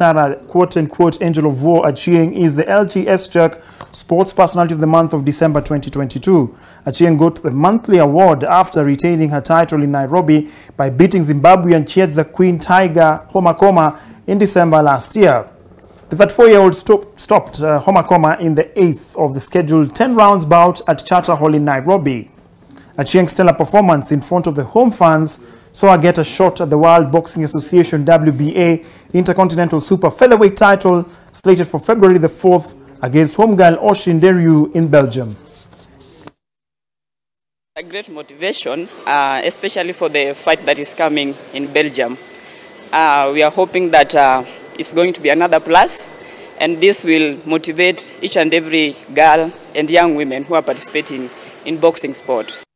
Sarah, quote-unquote, Angel of War Achieng is the LG SJAK Sports Personality of the Month of December 2022. Achieng got the monthly award after retaining her title in Nairobi by beating Zimbabwean Chietza Queen Tiger Homakoma in December last year. The 34-year-old stopped Homakoma in the 8th of the scheduled 10-rounds bout at Charter Hall in Nairobi. Achieng's stellar performance in front of the home fans saw her get a shot at the World Boxing Association WBA Intercontinental Super Featherweight title slated for February the 4th against homegirl Oshin Deryu in Belgium. A great motivation, especially for the fight that is coming in Belgium. We are hoping that it's going to be another plus, and this will motivate each and every girl and young women who are participating in boxing sports.